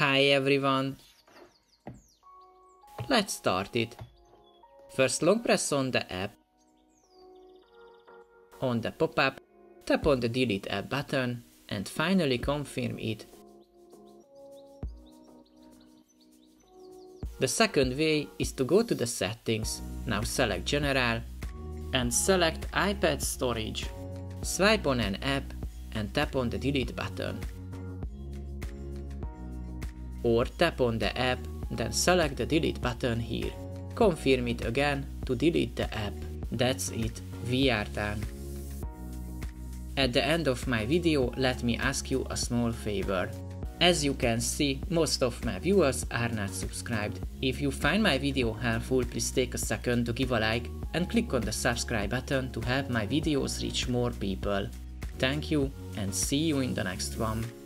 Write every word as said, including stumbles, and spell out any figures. Hi everyone! Let's start it. First long press on the app. On the pop-up, tap on the Delete App button and finally confirm it. The second way is to go to the settings, now select General and select iPad Storage. Swipe on an app and tap on the Delete button. Or tap on the app, then select the Delete button here. Confirm it again to delete the app. That's it, we are done. At the end of my video, let me ask you a small favor. As you can see, most of my viewers are not subscribed. If you find my video helpful, please take a second to give a like and click on the subscribe button to help my videos reach more people. Thank you and see you in the next one.